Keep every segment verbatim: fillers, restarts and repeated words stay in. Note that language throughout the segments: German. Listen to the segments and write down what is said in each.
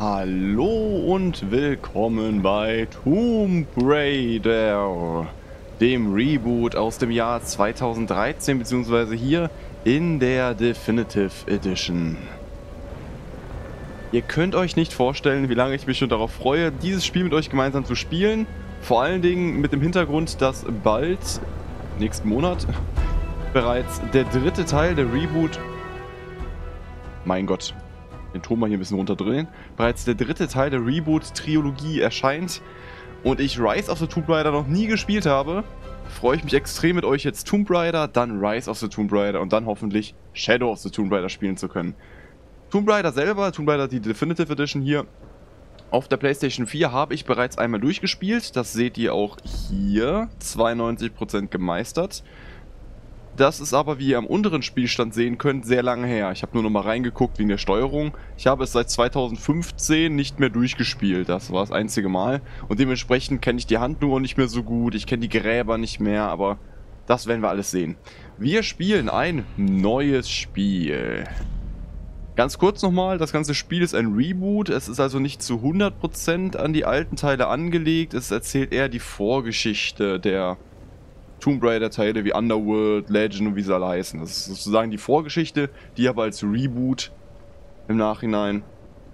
Hallo und willkommen bei Tomb Raider, dem Reboot aus dem Jahr zweitausenddreizehn, beziehungsweise hier in der Definitive Edition. Ihr könnt euch nicht vorstellen, wie lange ich mich schon darauf freue, dieses Spiel mit euch gemeinsam zu spielen. Vor allen Dingen mit dem Hintergrund, dass bald, nächsten Monat, bereits der dritte Teil der Reboot... Mein Gott. Den Ton mal hier ein bisschen runterdrehen. Bereits der dritte Teil der Reboot-Trilogie erscheint und ich Rise of the Tomb Raider noch nie gespielt habe, freue ich mich extrem mit euch jetzt Tomb Raider, dann Rise of the Tomb Raider und dann hoffentlich Shadow of the Tomb Raider spielen zu können. Tomb Raider selber, Tomb Raider die Definitive Edition hier auf der Playstation vier habe ich bereits einmal durchgespielt. Das seht ihr auch hier, zweiundneunzig Prozent gemeistert. Das ist aber, wie ihr am unteren Spielstand sehen könnt, sehr lange her. Ich habe nur noch mal reingeguckt wegen der Steuerung. Ich habe es seit zweitausendfünfzehn nicht mehr durchgespielt. Das war das einzige Mal. Und dementsprechend kenne ich die Handlung nicht mehr so gut. Ich kenne die Gräber nicht mehr, aber das werden wir alles sehen. Wir spielen ein neues Spiel. Ganz kurz nochmal, das ganze Spiel ist ein Reboot. Es ist also nicht zu hundert Prozent an die alten Teile angelegt. Es erzählt eher die Vorgeschichte der... Tomb Raider Teile wie Underworld, Legend und wie sie alle heißen. Das ist sozusagen die Vorgeschichte, die aber als Reboot im Nachhinein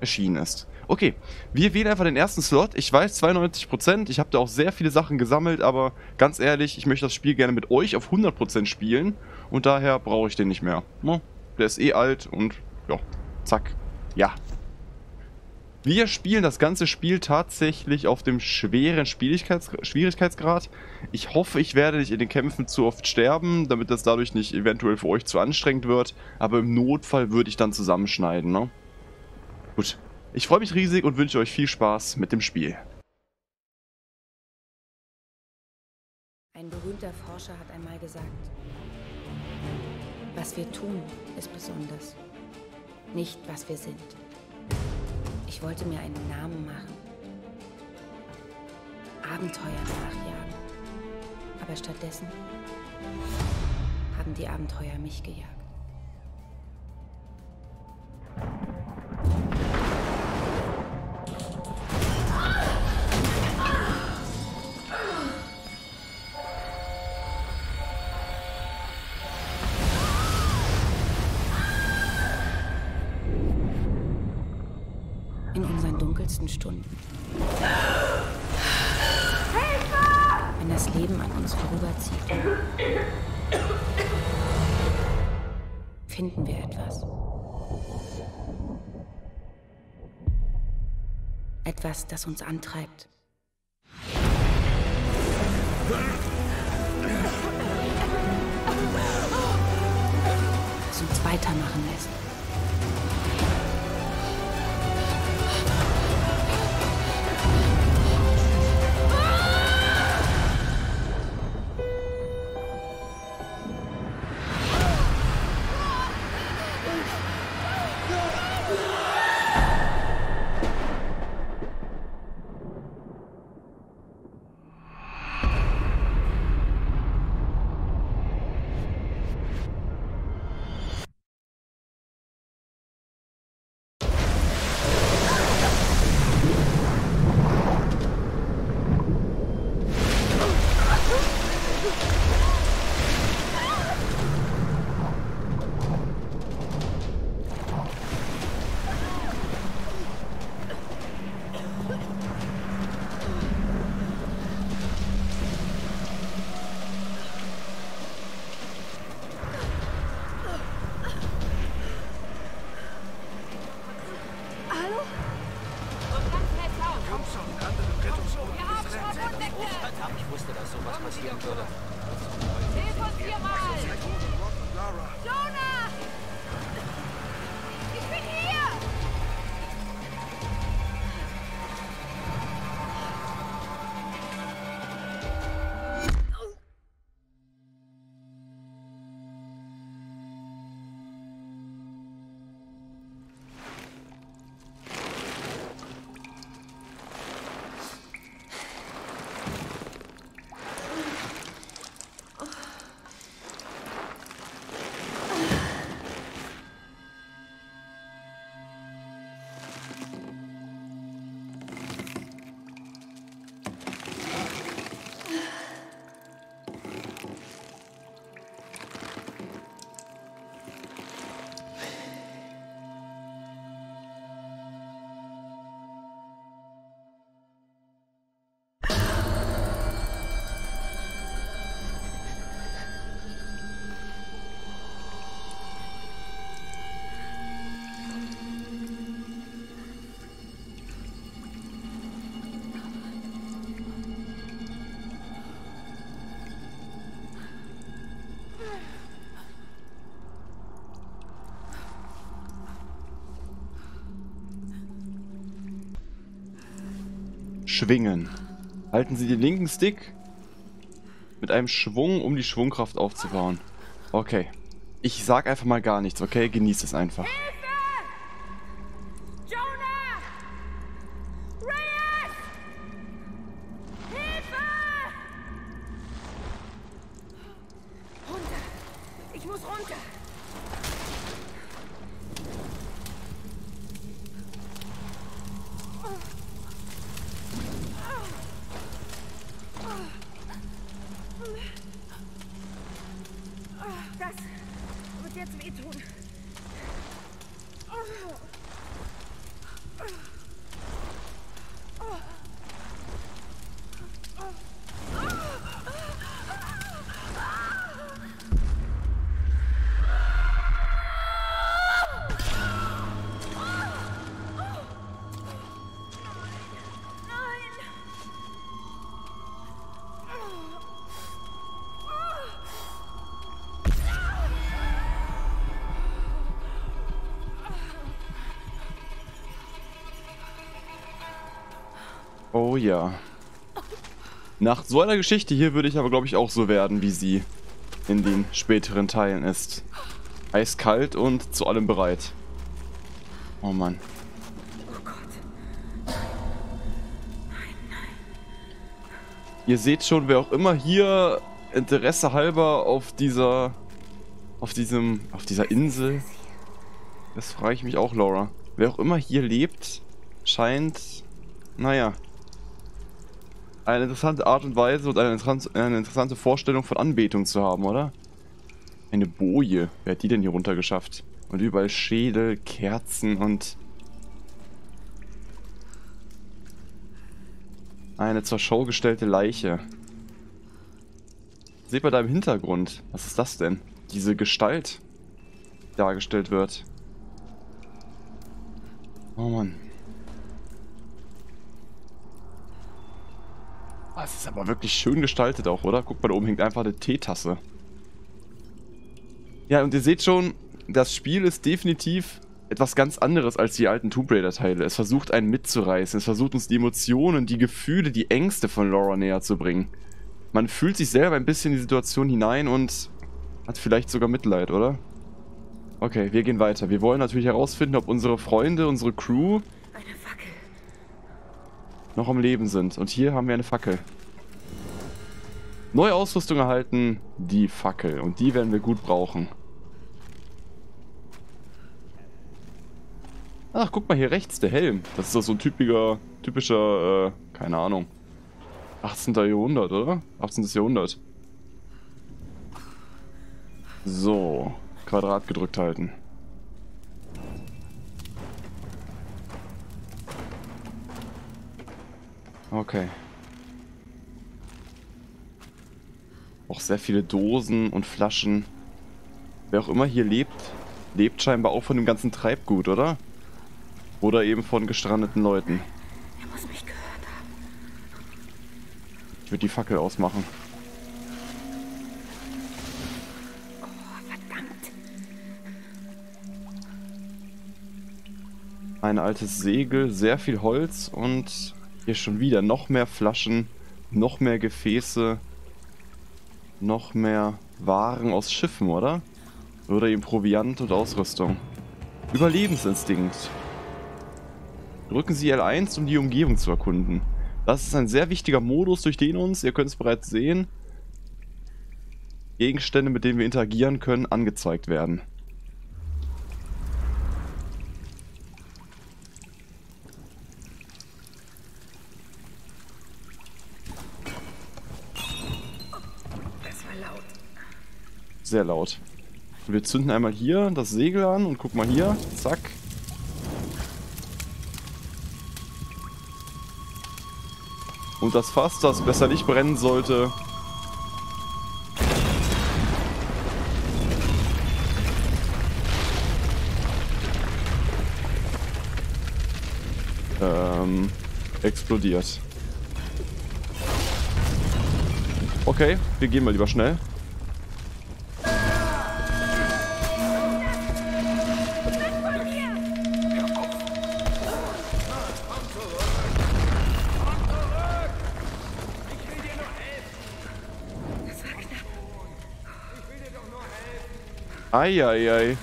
erschienen ist. Okay, wir wählen einfach den ersten Slot. Ich weiß, zweiundneunzig Prozent. Ich habe da auch sehr viele Sachen gesammelt, aber ganz ehrlich, ich möchte das Spiel gerne mit euch auf hundert Prozent spielen und daher brauche ich den nicht mehr. Der ist eh alt und ja, zack, ja. Wir spielen das ganze Spiel tatsächlich auf dem schweren Schwierigkeits Schwierigkeitsgrad. Ich hoffe, ich werde nicht in den Kämpfen zu oft sterben, damit das dadurch nicht eventuell für euch zu anstrengend wird. Aber im Notfall würde ich dann zusammenschneiden, ne? Gut, ich freue mich riesig und wünsche euch viel Spaß mit dem Spiel. Ein berühmter Forscher hat einmal gesagt, was wir tun, ist besonders, nicht was wir sind. Ich wollte mir einen Namen machen, Abenteuer nachjagen, aber stattdessen haben die Abenteuer mich gejagt. Stunden. Hilfe! Wenn das Leben an uns vorüberzieht, finden wir etwas. Etwas, das uns antreibt. Das uns weitermachen lässt. schwingen. Halten Sie den linken Stick mit einem Schwung, um die Schwungkraft aufzubauen. Okay. Ich sag einfach mal gar nichts, okay? Genießt es einfach. Hilfe! Jonah! Reyes! Hilfe! Runter! Ich muss runter! Oh ja. Nach so einer Geschichte hier würde ich aber, glaube ich, auch so werden, wie sie in den späteren Teilen ist. Eiskalt und zu allem bereit. Oh Mann. Oh Gott. Ihr seht schon, wer auch immer hier Interesse halber auf dieser, auf diesem, auf dieser Insel. Das frage ich mich auch, Laura. Wer auch immer hier lebt, scheint, naja, eine interessante Art und Weise und eine, eine interessante Vorstellung von Anbetung zu haben, oder? Eine Boje. Wer hat die denn hier runtergeschafft? Und überall Schädel, Kerzen und... eine zur Show gestellte Leiche. Seht man da im Hintergrund? Was ist das denn? Diese Gestalt, die dargestellt wird. Oh Mann. Das ist aber wirklich schön gestaltet auch, oder? Guck mal, da oben hängt einfach eine Teetasse. Ja, und ihr seht schon, das Spiel ist definitiv etwas ganz anderes als die alten Tomb Raider-Teile. Es versucht, einen mitzureißen. Es versucht, uns die Emotionen, die Gefühle, die Ängste von Lara näher zu bringen. Man fühlt sich selber ein bisschen in die Situation hinein und hat vielleicht sogar Mitleid, oder? Okay, wir gehen weiter. Wir wollen natürlich herausfinden, ob unsere Freunde, unsere Crew... eine Fackel. ...noch am Leben sind. Und hier haben wir eine Fackel. Neue Ausrüstung erhalten, die Fackel. Und die werden wir gut brauchen. Ach, guck mal hier rechts, der Helm. Das ist doch so ein typischer, typischer, äh, keine Ahnung, achtzehntes Jahrhundert, oder? achtzehntes Jahrhundert. So, Quadrat gedrückt halten. Okay. Auch sehr viele Dosen und Flaschen. Wer auch immer hier lebt, lebt scheinbar auch von dem ganzen Treibgut, oder? Oder eben von gestrandeten Leuten. Er muss mich gehört haben. Ich würde die Fackel ausmachen. Oh, verdammt. Ein altes Segel, sehr viel Holz und... hier schon wieder noch mehr Flaschen, noch mehr Gefäße, noch mehr Waren aus Schiffen, oder? Oder eben Proviant und Ausrüstung. Überlebensinstinkt. Drücken Sie L eins, um die Umgebung zu erkunden. Das ist ein sehr wichtiger Modus, durch den uns, ihr könnt es bereits sehen, Gegenstände, mit denen wir interagieren können, angezeigt werden. Sehr laut. Wir zünden einmal hier das Segel an und guck mal hier. Zack. Und das Fass, das besser nicht brennen sollte. Ähm, explodiert. Okay, wir gehen mal lieber schnell. Eieiei.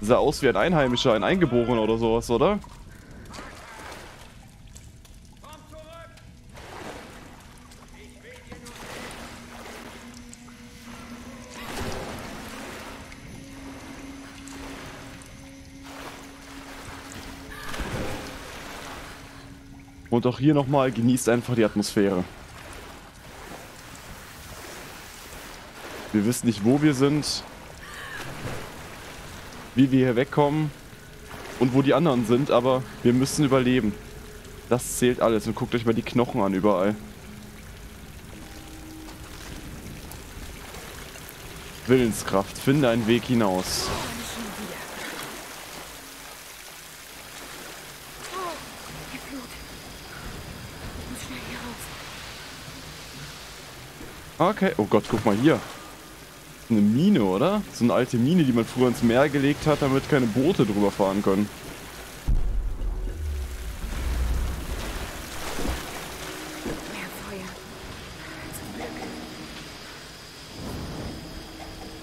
Sah aus wie ein Einheimischer, ein Eingeborener oder sowas, oder? Und auch hier nochmal, genießt einfach die Atmosphäre. Wir wissen nicht, wo wir sind, wie wir hier wegkommen und wo die anderen sind, aber wir müssen überleben. Das zählt alles und guckt euch mal die Knochen an überall. Willenskraft, finde einen Weg hinaus. Okay. Oh Gott, guck mal hier. Eine Mine, oder? So eine alte Mine, die man früher ins Meer gelegt hat, damit keine Boote drüber fahren können.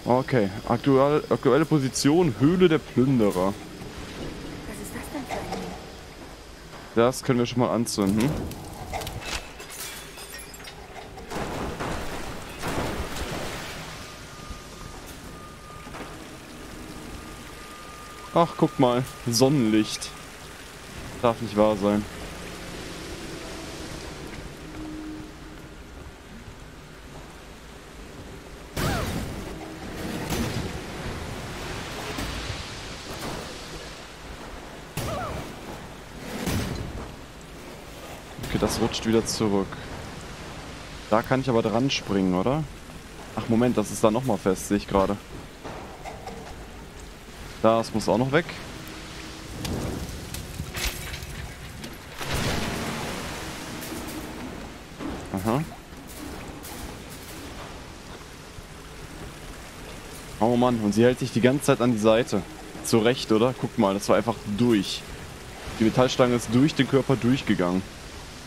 Okay. Aktuell, aktuelle Position, Höhle der Plünderer. Das können wir schon mal anzünden. Ach, guck mal. Sonnenlicht. Darf nicht wahr sein. Okay, das rutscht wieder zurück. Da kann ich aber dran springen, oder? Ach, Moment, das ist da nochmal fest, sehe ich gerade. Das muss auch noch weg. Aha. Oh Mann, und sie hält sich die ganze Zeit an die Seite. Zu Recht, oder? Guck mal, das war einfach durch. Die Metallstange ist durch den Körper durchgegangen.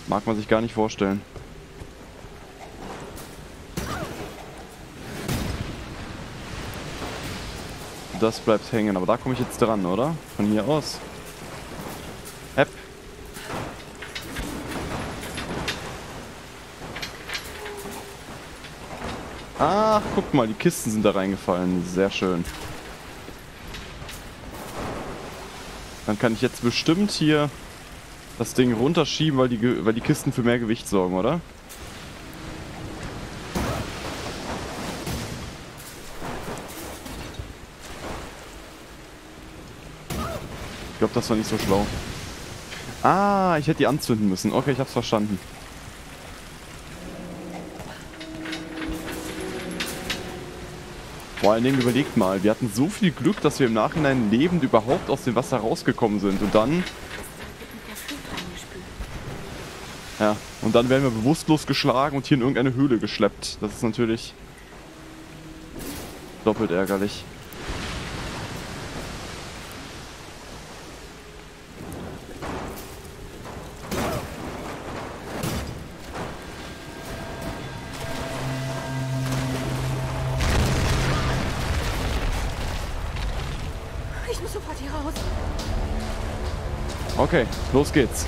Mag man sich gar nicht vorstellen. Das bleibt hängen, aber da komme ich jetzt dran, oder? Von hier aus. App. Ach, guck mal, die Kisten sind da reingefallen. Sehr schön. Dann kann ich jetzt bestimmt hier das Ding runterschieben, weil die, weil die Kisten für mehr Gewicht sorgen, oder? Ich glaube, das war nicht so schlau. Ah, ich hätte die anzünden müssen. Okay, ich hab's verstanden. Vor allen Dingen überlegt mal, wir hatten so viel Glück, dass wir im Nachhinein lebend überhaupt aus dem Wasser rausgekommen sind. Und dann... Ja, und dann werden wir bewusstlos geschlagen und hier in irgendeine Höhle geschleppt. Das ist natürlich doppelt ärgerlich. Okay, los geht's.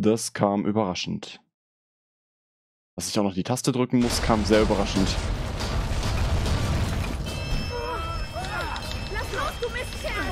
Das kam überraschend. Dass ich auch noch die Taste drücken muss, kam sehr überraschend. Lass los, du Mistkerl!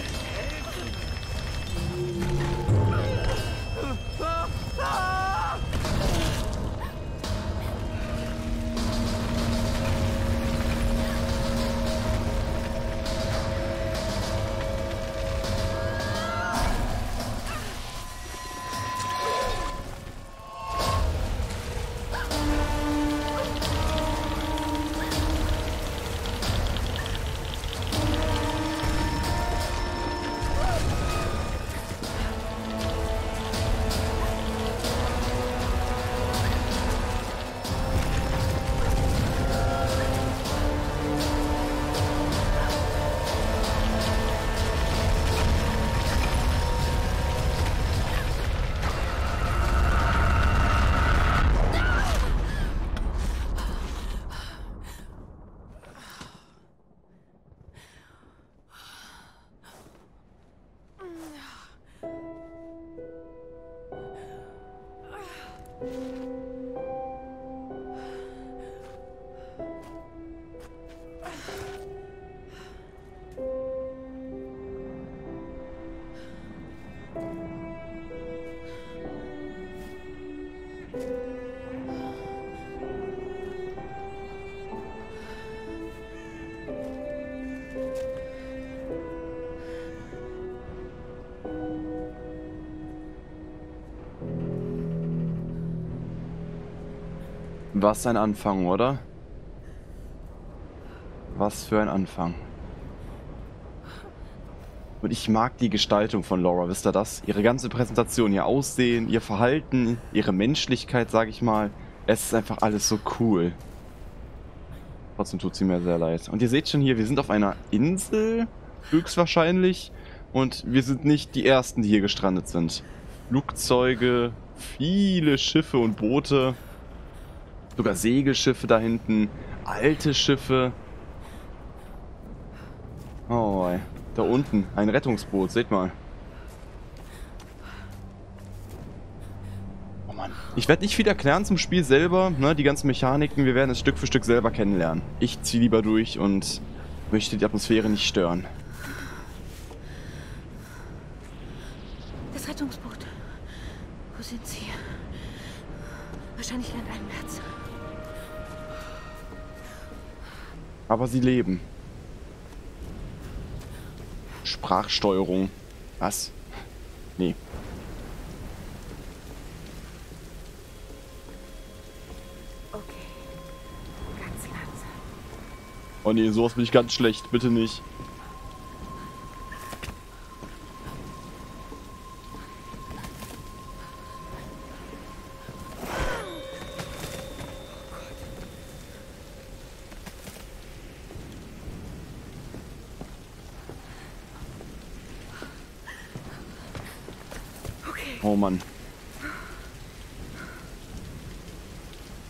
Was ein Anfang, oder? Was für ein Anfang. Und ich mag die Gestaltung von Lara, wisst ihr das? Ihre ganze Präsentation, ihr Aussehen, ihr Verhalten, ihre Menschlichkeit, sag ich mal. Es ist einfach alles so cool. Trotzdem tut sie mir sehr leid. Und ihr seht schon hier, wir sind auf einer Insel, höchstwahrscheinlich. Und wir sind nicht die Ersten, die hier gestrandet sind. Flugzeuge, viele Schiffe und Boote. Sogar Segelschiffe da hinten, alte Schiffe. Oh, da unten ein Rettungsboot, seht mal. Oh Mann. Ich werde nicht viel erklären zum Spiel selber, ne, die ganzen Mechaniken, wir werden es Stück für Stück selber kennenlernen. Ich ziehe lieber durch und möchte die Atmosphäre nicht stören. Das Rettungsboot. Wo sind sie? Wahrscheinlich landeinwärts. Aber sie leben. Sprachsteuerung. Was? Nee. Okay. Ganz langsam. Oh nee, sowas bin ich ganz schlecht. Bitte nicht. Oh Mann.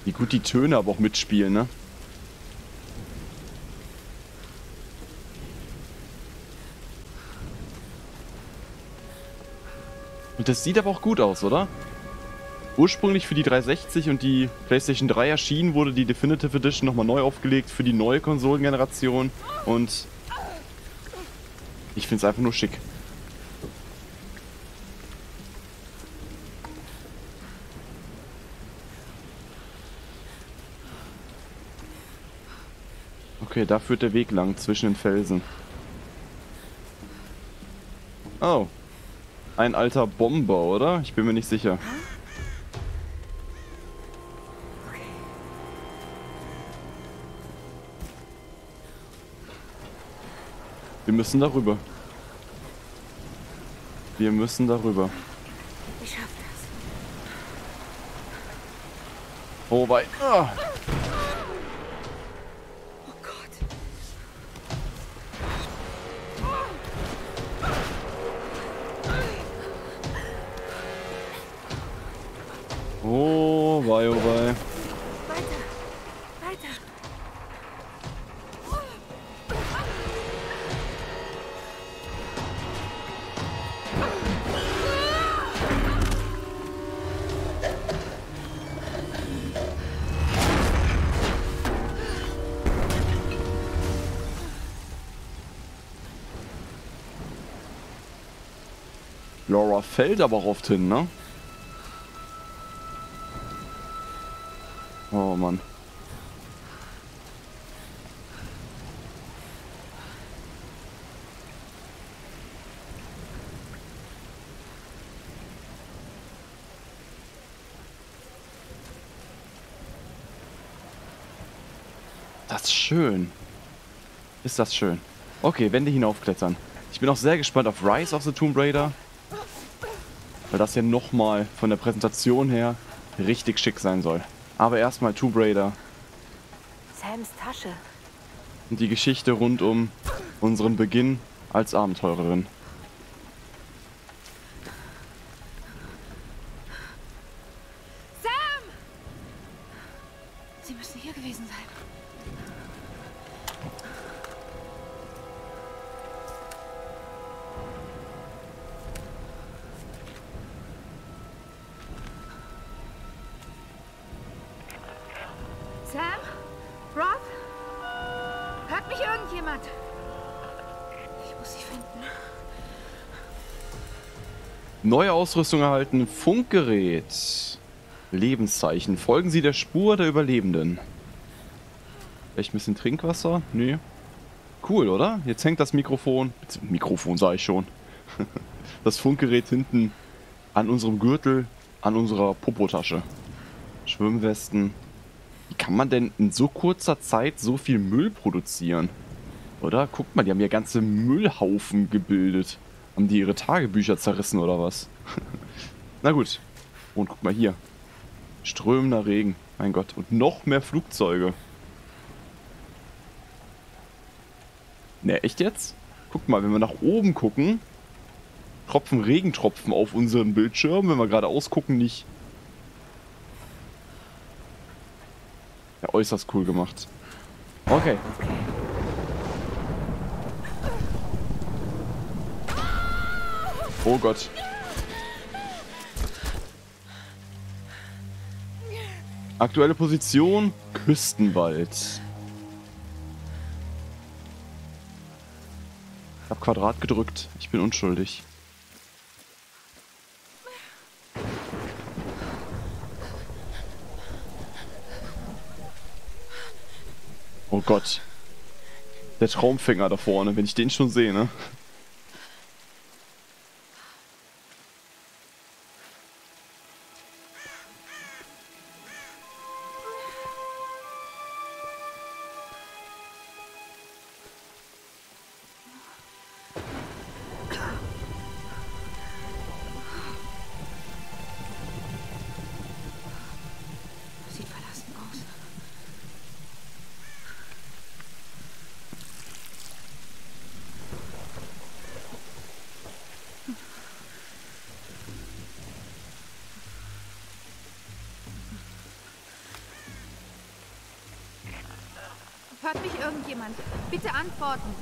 Wie gut die Töne aber auch mitspielen, ne? Und das sieht aber auch gut aus, oder? Ursprünglich für die dreihundertsechzig und die Playstation drei erschienen, wurde die Definitive Edition nochmal neu aufgelegt für die neue Konsolengeneration. Und ich finde es einfach nur schick. Okay, da führt der Weg lang, zwischen den Felsen. Oh. Ein alter Bomber, oder? Ich bin mir nicht sicher. Wir müssen darüber. Wir müssen darüber. Ich schaff das. Oh wei. Ah. Oh, wei, oh, wei. Weiter, weiter. Lara fällt aber auch oft hin, ne? Oh Mann. Das ist schön. Ist das schön. Okay, Wände hinaufklettern. Ich bin auch sehr gespannt auf Rise of the Tomb Raider. Weil das ja nochmal von der Präsentation her richtig schick sein soll. Aber erstmal Tomb Raider. Sams Tasche. Und die Geschichte rund um unseren Beginn als Abenteurerin. Sam! Sie müssen hier gewesen sein. Sam? Roth? Hört mich irgendjemand? Ich muss sie finden. Neue Ausrüstung erhalten. Funkgerät. Lebenszeichen. Folgen Sie der Spur der Überlebenden. Vielleicht ein bisschen Trinkwasser? Nee. Cool, oder? Jetzt hängt das Mikrofon. Mikrofon sag ich schon. Das Funkgerät hinten an unserem Gürtel, an unserer Popotasche. Schwimmwesten. Wie kann man denn in so kurzer Zeit so viel Müll produzieren? Oder? Guck mal, die haben ja ganze Müllhaufen gebildet. Haben die ihre Tagebücher zerrissen oder was? Na gut. Und guck mal hier. Strömender Regen. Mein Gott. Und noch mehr Flugzeuge. Ne, echt jetzt? Guck mal, wenn wir nach oben gucken, tropfen Regentropfen auf unseren Bildschirm. Wenn wir geradeaus gucken, nicht. Ja, äußerst cool gemacht. Okay. Oh Gott. Aktuelle Position, Küstenwald. Ich hab Quadrat gedrückt. Ich bin unschuldig. Oh Gott. Der Traumfänger da vorne, wenn ich den schon sehe, ne? Hört mich irgendjemand? Bitte antworten.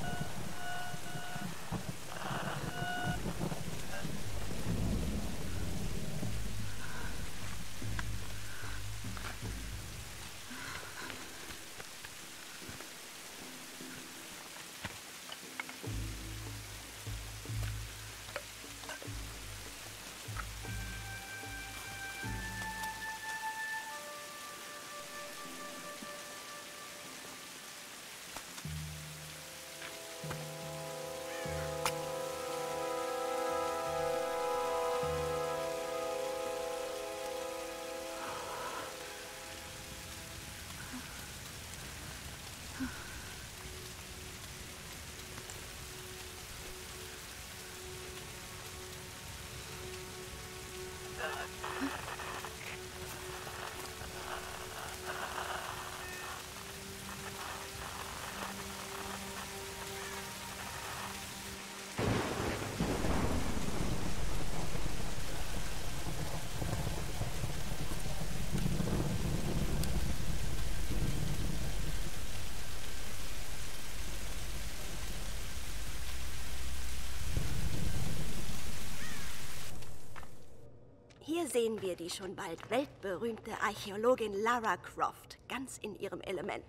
Hier sehen wir die schon bald weltberühmte Archäologin Lara Croft, ganz in ihrem Element.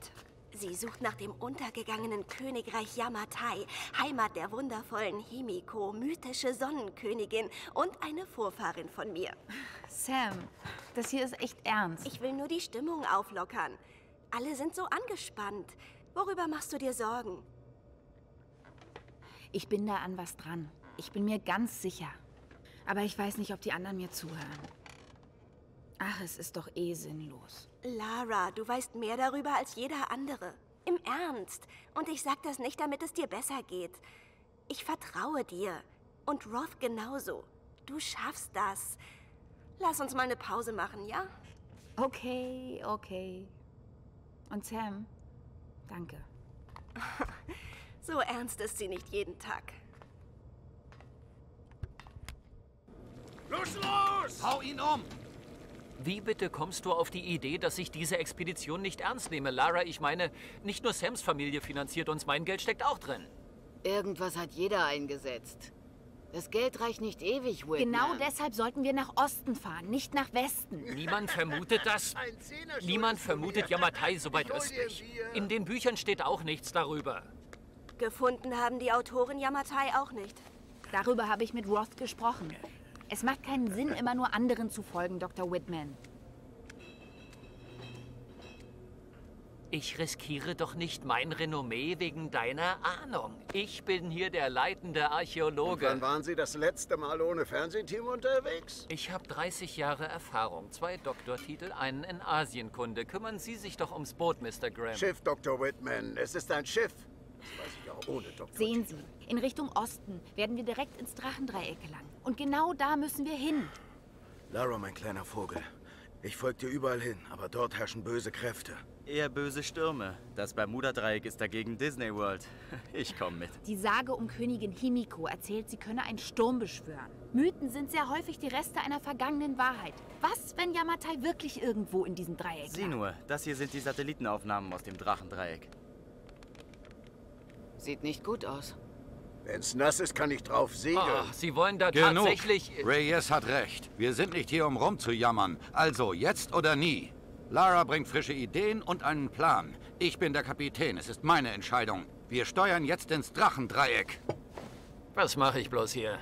Sie sucht nach dem untergegangenen Königreich Yamatai, Heimat der wundervollen Himiko, mythische Sonnenkönigin und eine Vorfahrin von mir. Sam, das hier ist echt ernst. Ich will nur die Stimmung auflockern. Alle sind so angespannt. Worüber machst du dir Sorgen? Ich bin da an was dran. Ich bin mir ganz sicher. Aber ich weiß nicht, ob die anderen mir zuhören. Ach, es ist doch eh sinnlos. Lara, du weißt mehr darüber als jeder andere. Im Ernst. Und ich sag das nicht, damit es dir besser geht. Ich vertraue dir. Und Roth genauso. Du schaffst das. Lass uns mal eine Pause machen, ja? Okay, okay. Und Sam, danke. So ernst ist sie nicht jeden Tag. Los, los! Hau ihn um! Wie bitte kommst du auf die Idee, dass ich diese Expedition nicht ernst nehme, Lara? Ich meine, nicht nur Sams Familie finanziert uns, mein Geld steckt auch drin. Irgendwas hat jeder eingesetzt. Das Geld reicht nicht ewig, Whitman. Genau deshalb sollten wir nach Osten fahren, nicht nach Westen. Niemand vermutet das. Niemand vermutet Yamatai so weit östlich. In den Büchern steht auch nichts darüber. Gefunden haben die Autoren Yamatai auch nicht. Darüber habe ich mit Roth gesprochen. Es macht keinen Sinn, immer nur anderen zu folgen, Doktor Whitman. Ich riskiere doch nicht mein Renommee wegen deiner Ahnung. Ich bin hier der leitende Archäologe. Und wann waren Sie das letzte Mal ohne Fernsehteam unterwegs? Ich habe dreißig Jahre Erfahrung, zwei Doktortitel, einen in Asienkunde. Kümmern Sie sich doch ums Boot, Mister Graham. Schiff, Doktor Whitman. Es ist ein Schiff. Das weiß ich auch ohne Doktortitel. Sehen Sie, in Richtung Osten werden wir direkt ins Drachendreieck gelangen. Und genau da müssen wir hin. Lara, mein kleiner Vogel. Ich folge dir überall hin, aber dort herrschen böse Kräfte. Eher böse Stürme. Das Bermuda-Dreieck ist dagegen Disney World. Ich komme mit. Die Sage um Königin Himiko erzählt, sie könne einen Sturm beschwören. Mythen sind sehr häufig die Reste einer vergangenen Wahrheit. Was, wenn Yamatai wirklich irgendwo in diesem Dreieck ist? Sieh nur, das hier sind die Satellitenaufnahmen aus dem Drachendreieck. Sieht nicht gut aus. Wenn's nass ist, kann ich drauf segeln. Oh, Sie wollen da Genug. tatsächlich... Reyes hat recht. Wir sind nicht hier, um rumzujammern. Also, jetzt oder nie. Lara bringt frische Ideen und einen Plan. Ich bin der Kapitän. Es ist meine Entscheidung. Wir steuern jetzt ins Drachendreieck. Was mache ich bloß hier?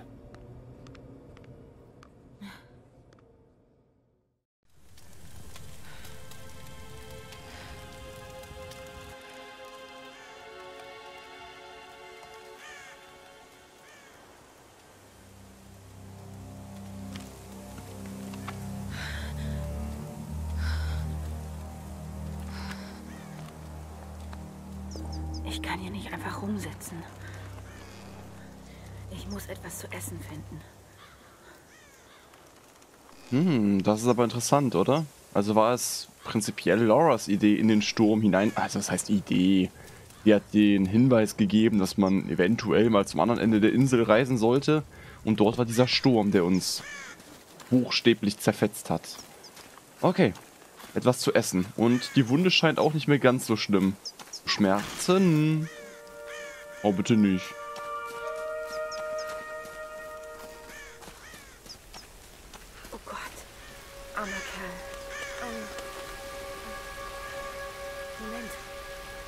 Ich kann hier nicht einfach rumsitzen. Ich muss etwas zu essen finden. Hm, das ist aber interessant, oder? Also war es prinzipiell Laras Idee, in den Sturm hinein... Also das heißt Idee. Die hat den Hinweis gegeben, dass man eventuell mal zum anderen Ende der Insel reisen sollte. Und dort war dieser Sturm, der uns buchstäblich zerfetzt hat. Okay, etwas zu essen. Und die Wunde scheint auch nicht mehr ganz so schlimm. Schmerzen. Oh, bitte nicht. Oh Gott. Armer Kerl. Um. Moment.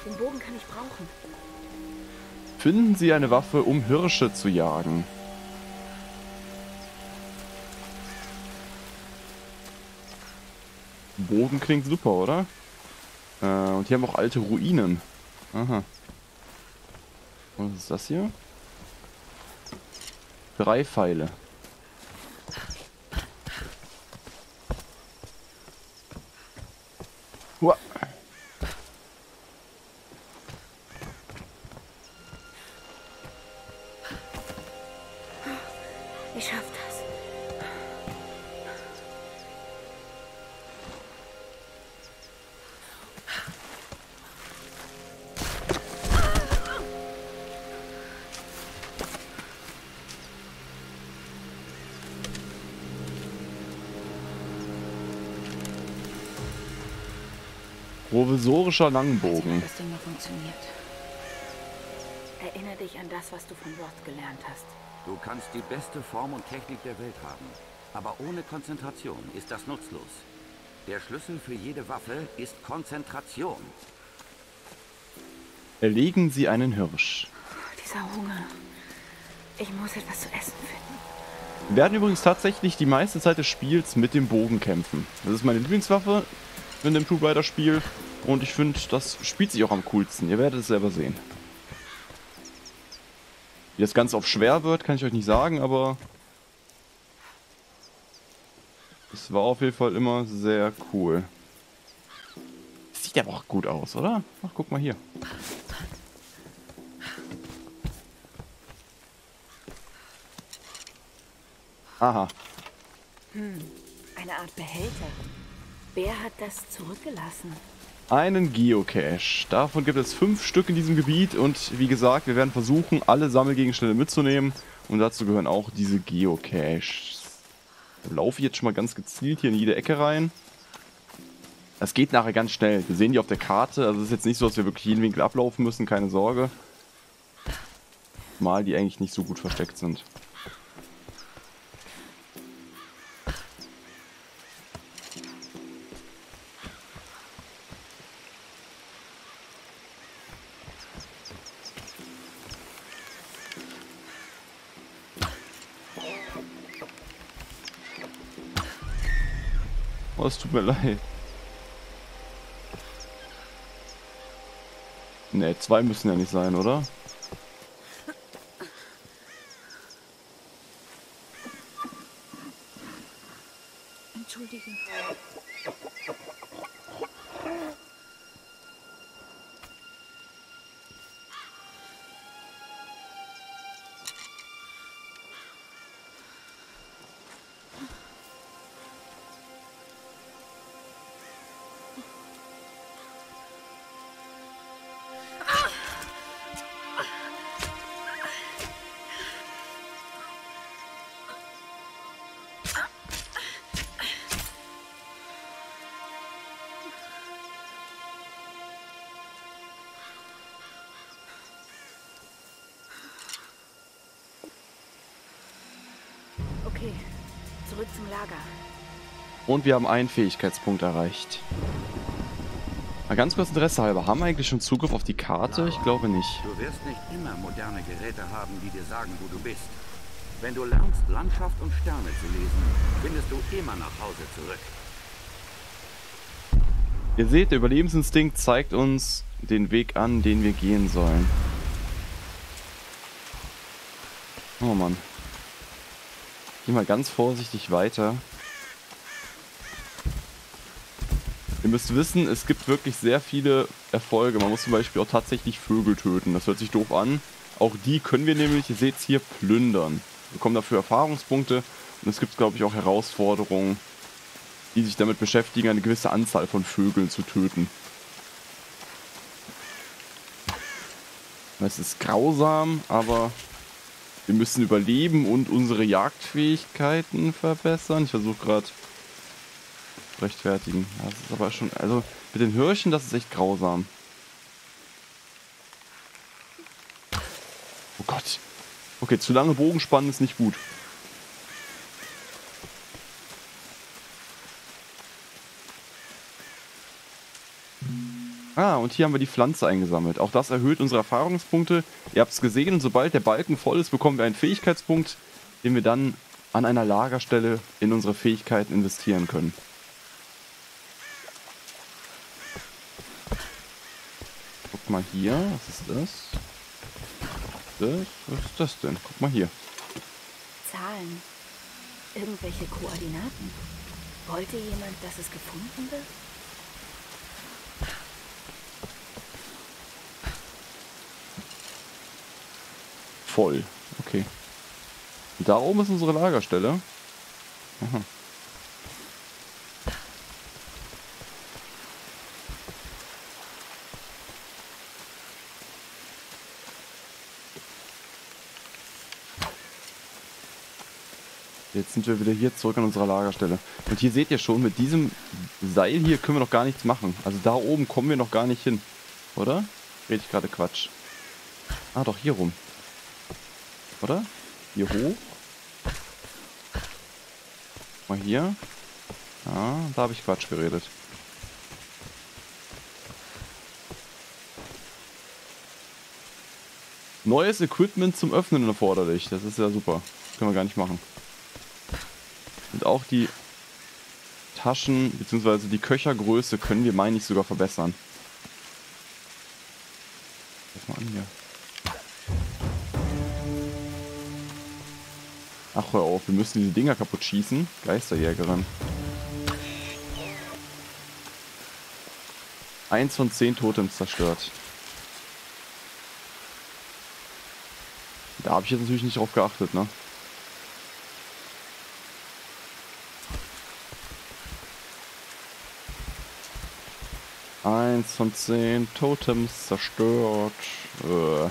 Den Bogen kann ich brauchen. Finden Sie eine Waffe, um Hirsche zu jagen. Bogen klingt super, oder? Und hier haben wir auch alte Ruinen. Aha. Was ist das hier? Drei Pfeile. Uah. Ich schaff das. Provisorischer Langbogen. Das Ding noch funktioniert. Erinnere dich an das, was du von Roth gelernt hast. Du kannst die beste Form und Technik der Welt haben, aber ohne Konzentration ist das nutzlos. Der Schlüssel für jede Waffe ist Konzentration. Erlegen Sie einen Hirsch. Dieser Hunger. Ich muss etwas zu essen finden. Wir werden übrigens tatsächlich die meiste Zeit des Spiels mit dem Bogen kämpfen. Das ist meine Lieblingswaffe in dem Tomb Raider Spiel. Und ich finde, das spielt sich auch am coolsten. Ihr werdet es selber sehen. Wie das Ganze auf schwer wird, kann ich euch nicht sagen, aber es war auf jeden Fall immer sehr cool. Sieht aber auch gut aus, oder? Ach, guck mal hier. Aha. Hm, eine Art Behälter. Wer hat das zurückgelassen? Einen Geocache. Davon gibt es fünf Stück in diesem Gebiet und wie gesagt, wir werden versuchen, alle Sammelgegenstände mitzunehmen und dazu gehören auch diese Geocaches. Da laufe ich jetzt schon mal ganz gezielt hier in jede Ecke rein. Das geht nachher ganz schnell. Wir sehen die auf der Karte, also es ist jetzt nicht so, dass wir wirklich jeden Winkel ablaufen müssen, keine Sorge. Mal die eigentlich nicht so gut versteckt sind. Es tut mir leid. Ne, zwei müssen ja nicht sein, oder? Entschuldige. Okay, zurück zum Lager. Und wir haben einen Fähigkeitspunkt erreicht. Mal ganz kurz Interesse halber, haben wir eigentlich schon Zugriff auf die Karte? Ich glaube nicht. Du wirst nicht immer moderne Geräte haben, die dir sagen, wo du bist. Wenn du lernst, Landschaft und Sterne zu lesen, findest du immer nach Hause zurück. Ihr seht, der Überlebensinstinkt zeigt uns den Weg an, den wir gehen sollen. Oh Mann. Geh mal ganz vorsichtig weiter. Ihr müsst wissen, es gibt wirklich sehr viele Erfolge. Man muss zum Beispiel auch tatsächlich Vögel töten. Das hört sich doof an. Auch die können wir nämlich, ihr seht es hier, plündern. Wir bekommen dafür Erfahrungspunkte. Und es gibt, glaube ich, auch Herausforderungen, die sich damit beschäftigen, eine gewisse Anzahl von Vögeln zu töten. Es ist grausam, aber... wir müssen überleben und unsere Jagdfähigkeiten verbessern. Ich versuche gerade rechtfertigen. Das ist aber schon, also mit den Hirschen, das ist echt grausam. Oh Gott. Okay, zu lange Bogenspannen ist nicht gut. Ah, und hier haben wir die Pflanze eingesammelt. Auch das erhöht unsere Erfahrungspunkte. Ihr habt es gesehen, und sobald der Balken voll ist, bekommen wir einen Fähigkeitspunkt, den wir dann an einer Lagerstelle in unsere Fähigkeiten investieren können. Guck mal hier, was ist das? Das? Was ist das denn? Guck mal hier. Zahlen. Irgendwelche Koordinaten. Wollte jemand, dass es gefunden wird? Voll. Okay. Und da oben ist unsere Lagerstelle. Aha. Jetzt sind wir wieder hier zurück an unserer Lagerstelle. Und hier seht ihr schon, mit diesem Seil hier können wir noch gar nichts machen. Also da oben kommen wir noch gar nicht hin. Oder? Rede ich gerade Quatsch. Ah, doch, hier rum. Oder? Hier hoch. Mal hier. Ah, da habe ich Quatsch geredet. Neues Equipment zum Öffnen erforderlich. Das ist ja super. Das können wir gar nicht machen. Und auch die Taschen bzw. die Köchergröße können wir, meine ich, sogar verbessern. Lass mal an hier. Ach, hör auf, wir müssen diese Dinger kaputt schießen. Geisterjägerin. Eins von zehn Totems zerstört. Da habe ich jetzt natürlich nicht drauf geachtet, ne? Eins von zehn Totems zerstört. Äh.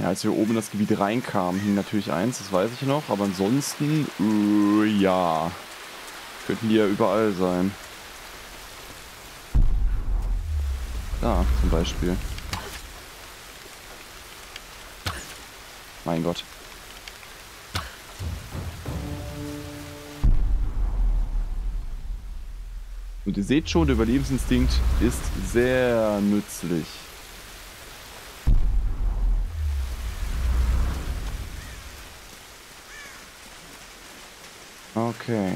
Ja, als wir oben in das Gebiet reinkamen, hing natürlich eins, das weiß ich noch. Aber ansonsten, uh, ja, könnten die ja überall sein. Da, zum Beispiel. Mein Gott. Und ihr seht schon, der Überlebensinstinkt ist sehr nützlich. Okay.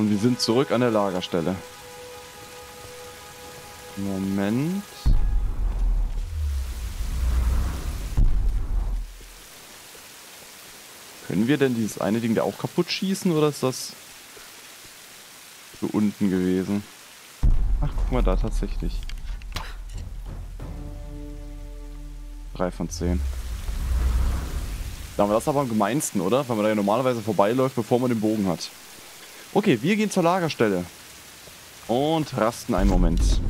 Und wir sind zurück an der Lagerstelle. Moment. Können wir denn dieses eine Ding da auch kaputt schießen oder ist das so unten gewesen? Ach, guck mal da, tatsächlich. drei von zehn. Da haben wir das aber am gemeinsten, oder? Weil man da ja normalerweise vorbeiläuft, bevor man den Bogen hat. Okay, wir gehen zur Lagerstelle. Und rasten einen Moment.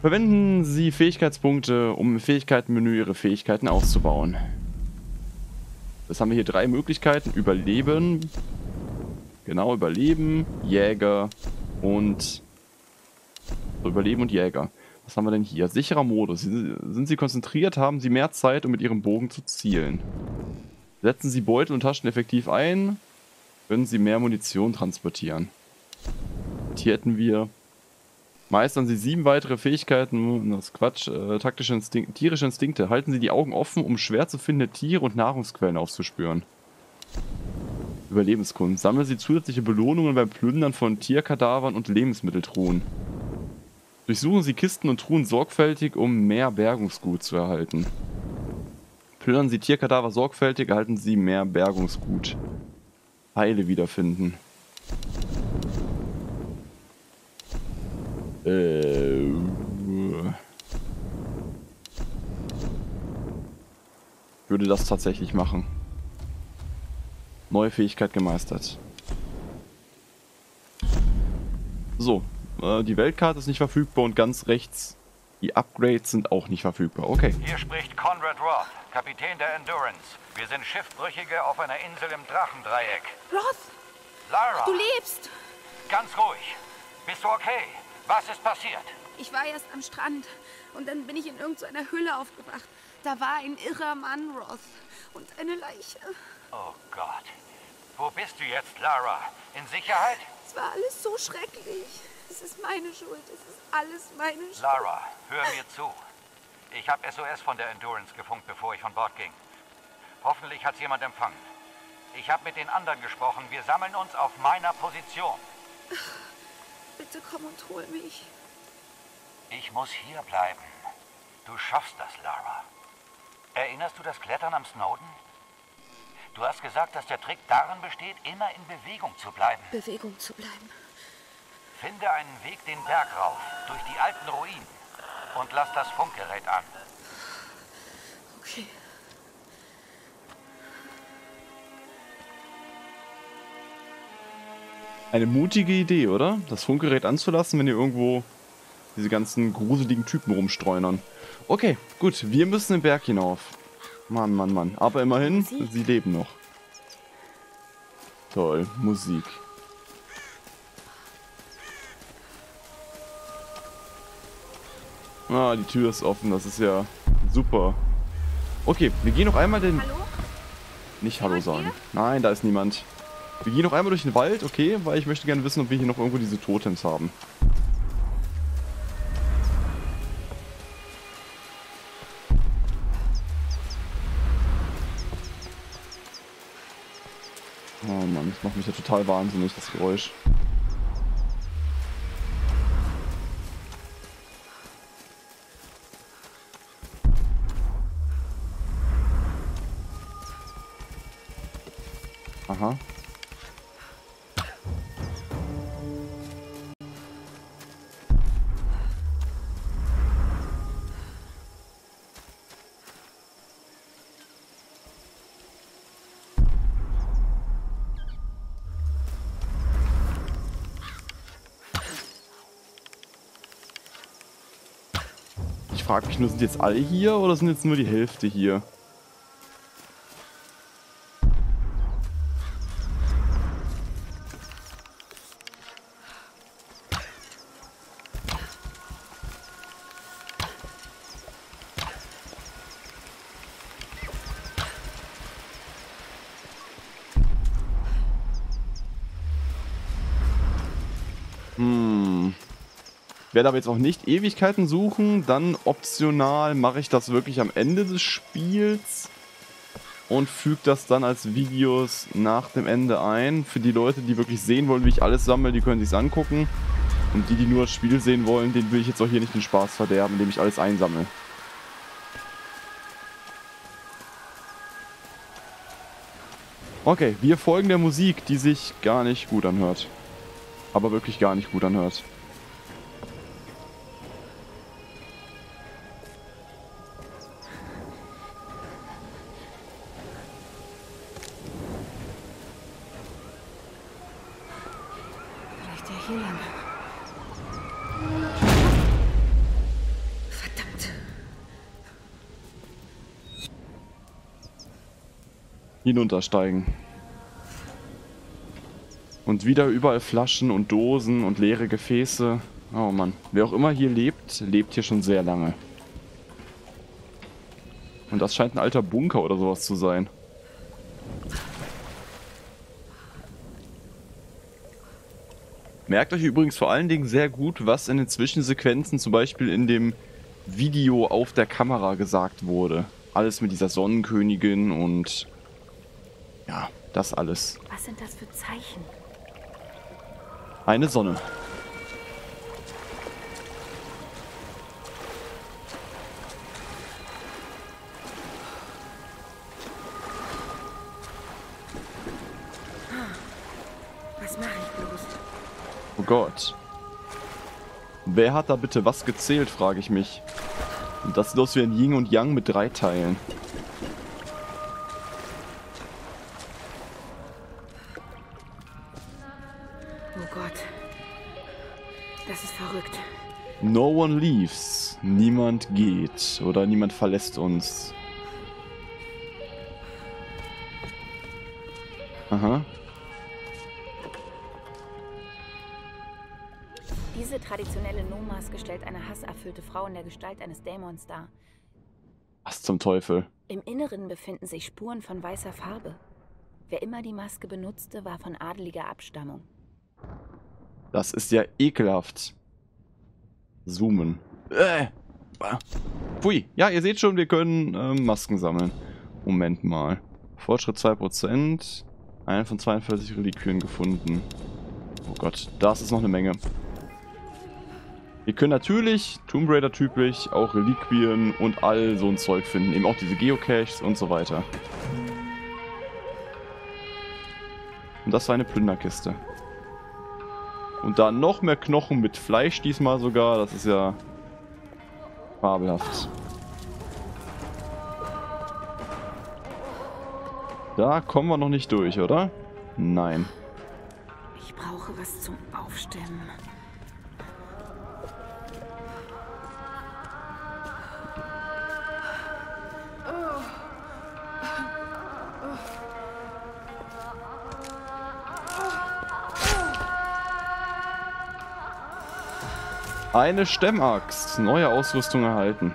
Verwenden Sie Fähigkeitspunkte, um im Fähigkeitenmenü Ihre Fähigkeiten auszubauen. Das haben wir hier drei Möglichkeiten. Überleben. Genau, Überleben, Jäger und... Überleben und Jäger. Was haben wir denn hier? Sicherer Modus. Sind Sie konzentriert, haben Sie mehr Zeit, um mit Ihrem Bogen zu zielen. Setzen Sie Beutel und Taschen effektiv ein, können Sie mehr Munition transportieren. Und hier hätten wir... Meistern Sie sieben weitere Fähigkeiten, das ist Quatsch, äh, taktische Instinkte, tierische Instinkte. Halten Sie die Augen offen, um schwer zu findende Tiere und Nahrungsquellen aufzuspüren. Überlebenskunst. Sammeln Sie zusätzliche Belohnungen beim Plündern von Tierkadavern und Lebensmitteltruhen. Durchsuchen Sie Kisten und Truhen sorgfältig, um mehr Bergungsgut zu erhalten. Plündern Sie Tierkadaver sorgfältig, erhalten Sie mehr Bergungsgut. Heile wiederfinden. Äh. Ich würde das tatsächlich machen. Neue Fähigkeit gemeistert. So, äh, die Weltkarte ist nicht verfügbar und ganz rechts die Upgrades sind auch nicht verfügbar. Okay. Hier spricht Conrad Roth, Kapitän der Endurance. Wir sind Schiffbrüchige auf einer Insel im Drachendreieck. Roth! Lara! Du lebst! Ganz ruhig. Bist du okay? Was ist passiert? Ich war erst am Strand und dann bin ich in irgendeiner Höhle aufgewacht. Da war ein irrer Mann, Roth, und eine Leiche. Oh Gott. Wo bist du jetzt, Lara? In Sicherheit? Es war alles so schrecklich. Es ist meine Schuld. Es ist alles meine Schuld. Lara, hör mir zu. Ich habe S O S von der Endurance gefunkt, bevor ich von Bord ging. Hoffentlich hat es jemand empfangen. Ich habe mit den anderen gesprochen. Wir sammeln uns auf meiner Position. Bitte komm und hol mich. Ich muss hier bleiben. Du schaffst das, Lara. Erinnerst du das Klettern am Snowden? Du hast gesagt, dass der Trick darin besteht, immer in Bewegung zu bleiben. Bewegung zu bleiben. Finde einen Weg den Berg rauf, durch die alten Ruinen. Und lass das Funkgerät an. Okay. Eine mutige Idee, oder? Das Funkgerät anzulassen, wenn ihr irgendwo diese ganzen gruseligen Typen rumstreunern. Okay, gut. Wir müssen den Berg hinauf. Mann, Mann, Mann. Aber immerhin, Musik. Sie leben noch. Toll. Musik. Ah, die Tür ist offen. Das ist ja super. Okay, wir gehen noch einmal den... Hallo? Nicht Hallo sagen. Nein, da ist niemand. Wir gehen noch einmal durch den Wald, okay, weil ich möchte gerne wissen, ob wir hier noch irgendwo diese Totems haben. Oh Mann, das macht mich ja total wahnsinnig, das Geräusch. Aha. Ich frage mich nur, sind jetzt alle hier oder sind jetzt nur die Hälfte hier? Ich werde aber jetzt auch nicht Ewigkeiten suchen, dann optional mache ich das wirklich am Ende des Spiels. und füge das dann als Videos nach dem Ende ein. Für die Leute, die wirklich sehen wollen, wie ich alles sammle, die können sich's angucken. Und die, die nur das Spiel sehen wollen, denen will ich jetzt auch hier nicht den Spaß verderben, indem ich alles einsammle. Okay, wir folgen der Musik, die sich gar nicht gut anhört. Aber wirklich gar nicht gut anhört. Hinuntersteigen. Und wieder überall Flaschen und Dosen und leere Gefäße. Oh Mann. Wer auch immer hier lebt, lebt hier schon sehr lange. Und das scheint ein alter Bunker oder sowas zu sein. Merkt euch übrigens vor allen Dingen sehr gut, was in den Zwischensequenzen, zum Beispiel in dem Video auf der Kamera, gesagt wurde. Alles mit dieser Sonnenkönigin und... ja, das alles. Was sind das für Zeichen? Eine Sonne. Was mache ich bloß? Oh Gott. Wer hat da bitte was gezählt, frage ich mich. Und das sieht aus wie ein Yin und Yang mit drei Teilen. No one leaves. Niemand geht. Oder niemand verlässt uns. Aha. Diese traditionelle Nomaske stellt eine hasserfüllte Frau in der Gestalt eines Dämons dar. Was zum Teufel? Im Inneren befinden sich Spuren von weißer Farbe. Wer immer die Maske benutzte, war von adeliger Abstammung. Das ist ja ekelhaft. Zoomen. Äh. Pui. Ja, ihr seht schon, wir können äh, Masken sammeln. Moment mal. Fortschritt zwei Prozent. Eine von zweiundvierzig Reliquien gefunden. Oh Gott, das ist noch eine Menge. Wir können natürlich, Tomb Raider typisch, auch Reliquien und all so ein Zeug finden. Eben auch diese Geocaches und so weiter. Und das war eine Plünderkiste. Und da noch mehr Knochen mit Fleisch diesmal sogar. Das ist ja fabelhaft. Da kommen wir noch nicht durch, oder? Nein. Ich brauche was zum Aufstemmen. Eine Stemmaxt. Neue Ausrüstung erhalten.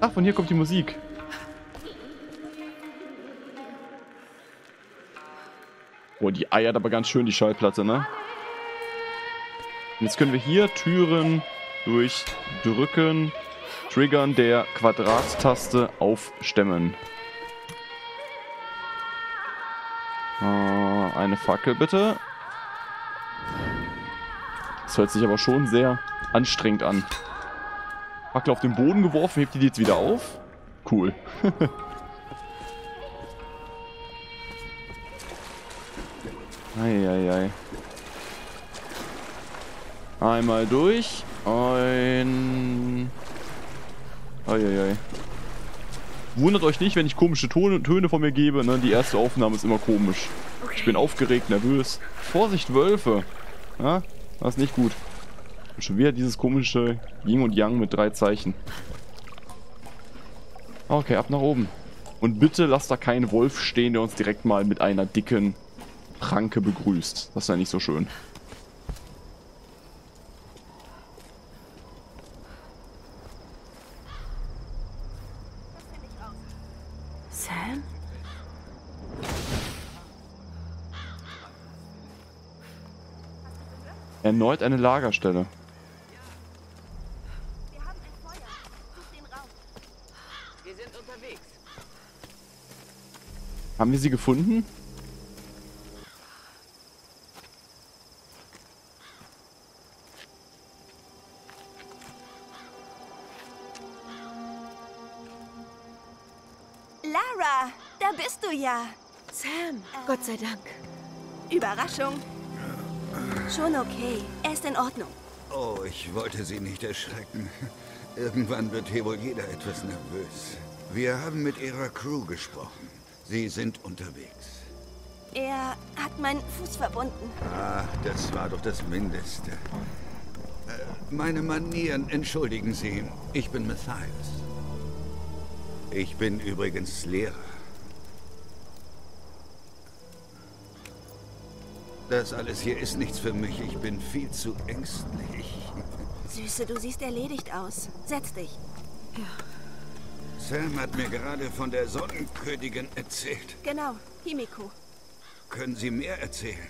Ach, von hier kommt die Musik. Oh, die eiert aber ganz schön, die Schallplatte, ne? Und jetzt können wir hier Türen durchdrücken, triggern der Quadrat-Taste aufstemmen. Ah, eine Fackel bitte. Das hört sich aber schon sehr anstrengend an. Fackel auf den Boden geworfen, hebt die jetzt wieder auf. Cool. Eieiei. Einmal durch. Ein... Eieiei. Wundert euch nicht, wenn ich komische Ton Töne von mir gebe. Ne? Die erste Aufnahme ist immer komisch. Ich bin aufgeregt, nervös. Vorsicht, Wölfe. Ja? Das ist nicht gut. Und schon wieder dieses komische Yin und Yang mit drei Zeichen. Okay, ab nach oben. Und bitte lasst da keinen Wolf stehen, der uns direkt mal mit einer dicken Pranke begrüßt. Das ist ja nicht so schön. Sam? Erneut eine Lagerstelle. Wir haben ein Feuer. Such den Raum. Wir sind unterwegs. Haben wir sie gefunden? Lara, da bist du ja. Sam, äh, Gott sei Dank. Überraschung. Schon okay. Er ist in Ordnung. Oh, ich wollte Sie nicht erschrecken. Irgendwann wird hier wohl jeder etwas nervös. Wir haben mit Ihrer Crew gesprochen. Sie sind unterwegs. Er hat meinen Fuß verbunden. Ach, das war doch das Mindeste. Äh, meine Manieren, entschuldigen Sie. Ich bin Matthias. Ich bin übrigens Lehrer. Das alles hier ist nichts für mich. Ich bin viel zu ängstlich. Süße, du siehst erledigt aus. Setz dich. Ja. Sam hat mir gerade von der Sonnenkönigin erzählt. Genau, Himiko. Können Sie mehr erzählen?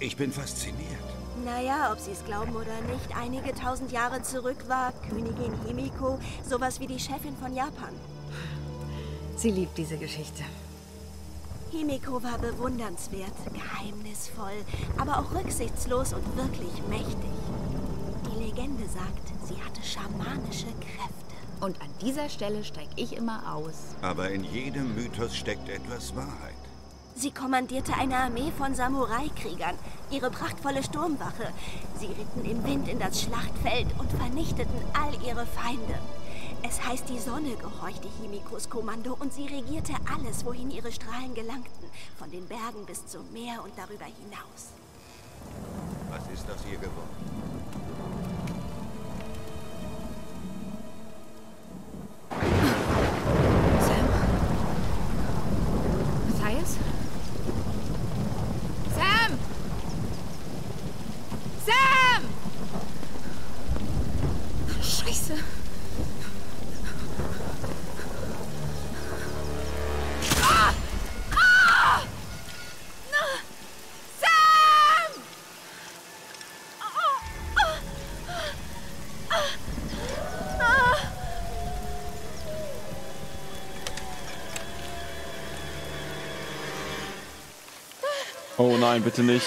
Ich bin fasziniert. Naja, ob Sie es glauben oder nicht, einige tausend Jahre zurück war Königin Himiko sowas wie die Chefin von Japan. Sie liebt diese Geschichte. Himiko war bewundernswert, geheimnisvoll, aber auch rücksichtslos und wirklich mächtig. Die Legende sagt, sie hatte schamanische Kräfte. Und an dieser Stelle steige ich immer aus. Aber in jedem Mythos steckt etwas Wahrheit. Sie kommandierte eine Armee von Samurai-Kriegern, ihre prachtvolle Sturmwache. Sie ritten im Wind in das Schlachtfeld und vernichteten all ihre Feinde. Es heißt, die Sonne gehorchte Himikos Kommando und sie regierte alles, wohin ihre Strahlen gelangten. Von den Bergen bis zum Meer und darüber hinaus. Was ist aus ihr geworden? Sam? Matthias? Sam! Sam! Scheiße! Oh nein, bitte nicht.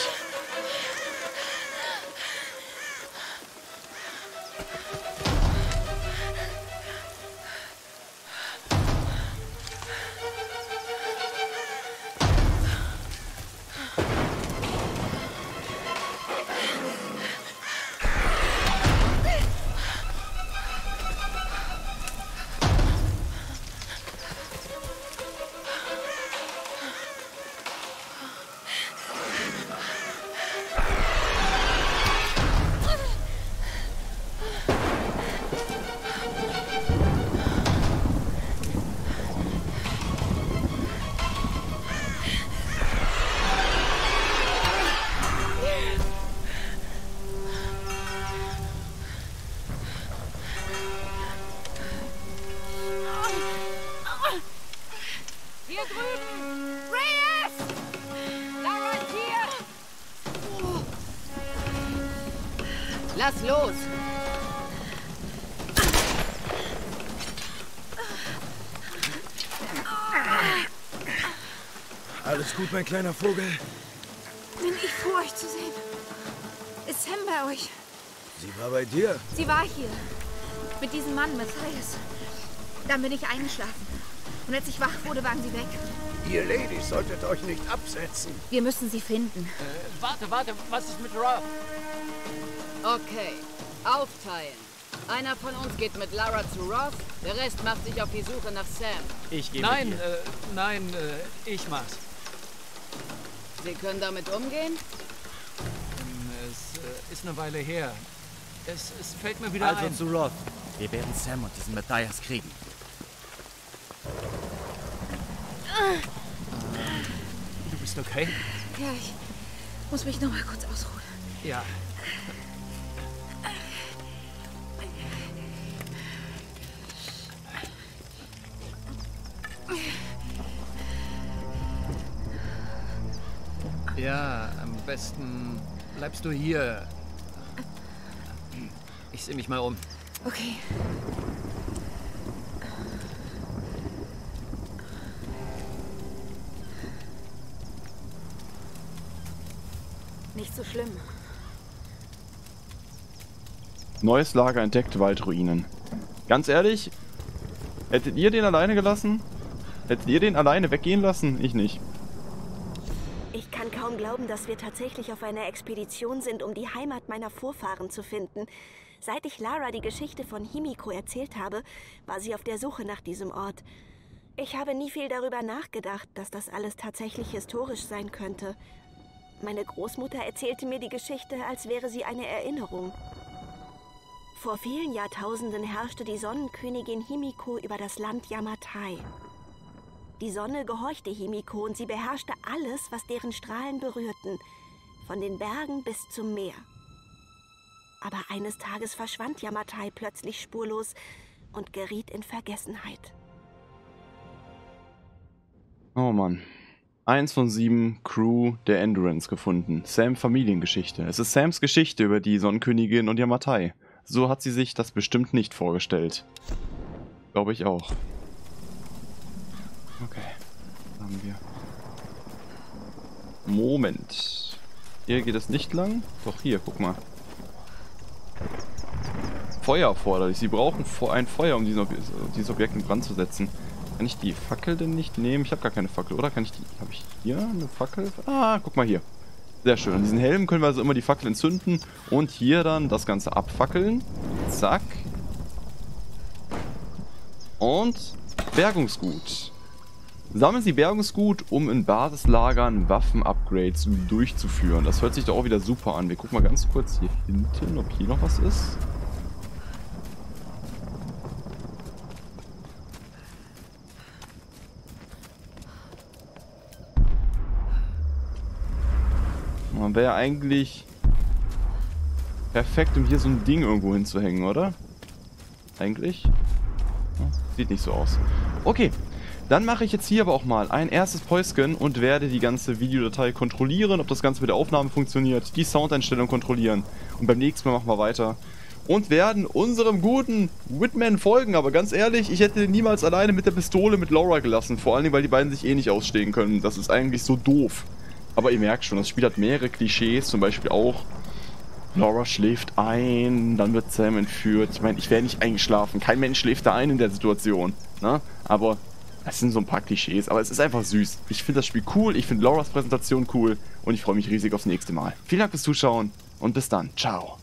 Lass los! Alles gut, mein kleiner Vogel? Bin ich froh, euch zu sehen. Ist Sam bei euch? Sie war bei dir? Sie war hier. Mit diesem Mann, Matthias. Dann bin ich eingeschlafen. Und als ich wach wurde, waren sie weg. Ihr Ladies solltet euch nicht absetzen. Wir müssen sie finden. Äh, warte, warte, was ist mit Roth? Okay, aufteilen. Einer von uns geht mit Lara zu Roth, der Rest macht sich auf die Suche nach Sam. Ich gehe Nein, mit äh, nein, äh, ich mach's. Sie können damit umgehen? Es äh, ist eine Weile her. Es, es fällt mir wieder also ein. Also zu Roth. Wir werden Sam und diesen Matthias kriegen. Äh, du bist okay? Ja, ich muss mich noch mal kurz ausruhen. Ja. Ja, am besten bleibst du hier. Ich sehe mich mal um. Okay. Neues Lager entdeckt, Waldruinen. Ganz ehrlich, hättet ihr den alleine gelassen? Hättet ihr den alleine weggehen lassen? Ich nicht. Ich kann kaum glauben, dass wir tatsächlich auf einer Expedition sind, um die Heimat meiner Vorfahren zu finden. Seit ich Lara die Geschichte von Himiko erzählt habe, war sie auf der Suche nach diesem Ort. Ich habe nie viel darüber nachgedacht, dass das alles tatsächlich historisch sein könnte. Meine Großmutter erzählte mir die Geschichte, als wäre sie eine Erinnerung. Vor vielen Jahrtausenden herrschte die Sonnenkönigin Himiko über das Land Yamatai. Die Sonne gehorchte Himiko und sie beherrschte alles, was deren Strahlen berührten, von den Bergen bis zum Meer. Aber eines Tages verschwand Yamatai plötzlich spurlos und geriet in Vergessenheit. Oh Mann. Eins von sieben Crew der Endurance gefunden. Sam Familiengeschichte. Es ist Sams Geschichte über die Sonnenkönigin und Yamatai. So hat sie sich das bestimmt nicht vorgestellt. Glaube ich auch. Okay. Haben wir. Moment. Hier geht es nicht lang. Doch hier, guck mal. Feuer erforderlich. Sie brauchen ein Feuer, um dieses Objekt in Brand zu setzen. Kann ich die Fackel denn nicht nehmen? Ich habe gar keine Fackel, oder? Kann ich die... Habe ich hier eine Fackel? Ah, guck mal hier. Sehr schön. An diesen Helmen können wir also immer die Fackel entzünden. Und hier dann das Ganze abfackeln. Zack. Und Bergungsgut. Sammeln Sie Bergungsgut, um in Basislagern Waffen-Upgrades durchzuführen. Das hört sich doch auch wieder super an. Wir gucken mal ganz kurz hier hinten, ob hier noch was ist. Man wäre eigentlich perfekt, um hier so ein Ding irgendwo hinzuhängen, oder? Eigentlich? Sieht nicht so aus. Okay, dann mache ich jetzt hier aber auch mal ein erstes Päuschen und werde die ganze Videodatei kontrollieren, ob das Ganze mit der Aufnahme funktioniert, die Soundeinstellung kontrollieren. Und beim nächsten Mal machen wir weiter und werden unserem guten Whitman folgen. Aber ganz ehrlich, ich hätte den niemals alleine mit der Pistole mit Lara gelassen. Vor allen Dingen, weil die beiden sich eh nicht ausstehen können. Das ist eigentlich so doof. Aber ihr merkt schon, das Spiel hat mehrere Klischees, zum Beispiel auch Lara schläft ein, dann wird Sam entführt. Ich meine, ich wäre nicht eingeschlafen, kein Mensch schläft da ein in der Situation, ne? Aber es sind so ein paar Klischees, aber es ist einfach süß. Ich finde das Spiel cool, ich finde Laras Präsentation cool und ich freue mich riesig aufs nächste Mal. Vielen Dank fürs Zuschauen und bis dann, ciao.